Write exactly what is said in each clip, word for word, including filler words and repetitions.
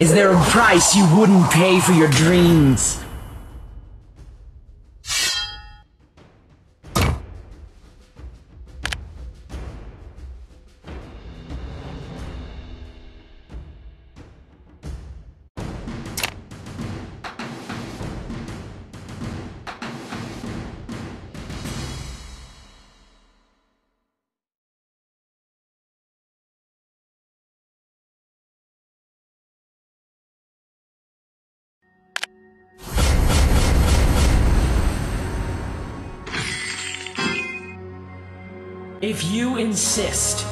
Is there a price you wouldn't pay for your dreams? If you insist.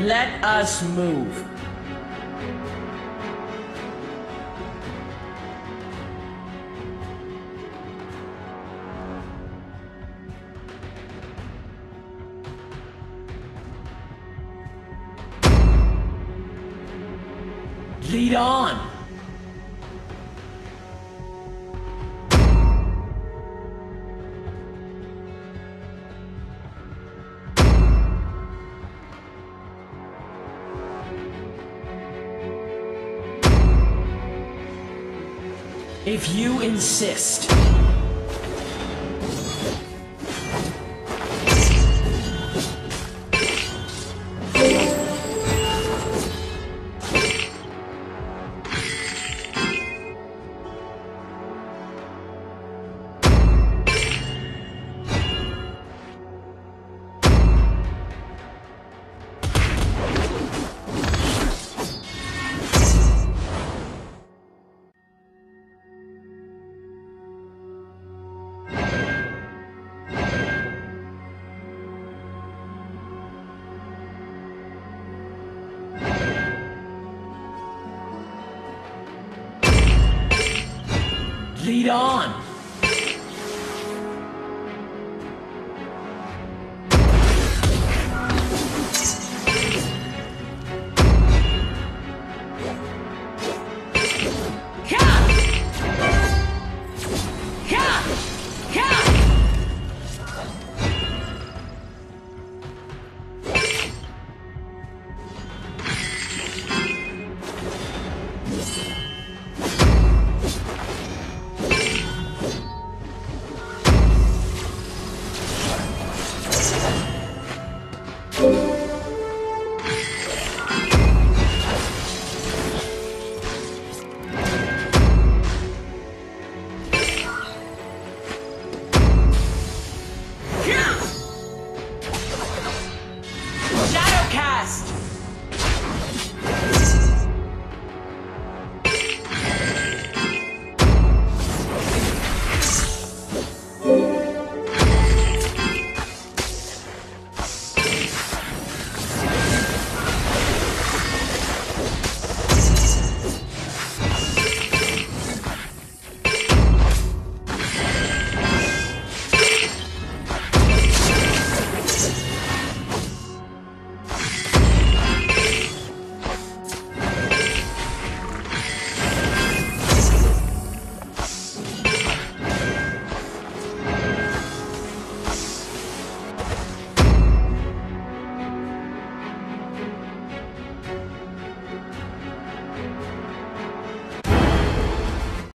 Let us move. Lead on! If you insist. Lead on!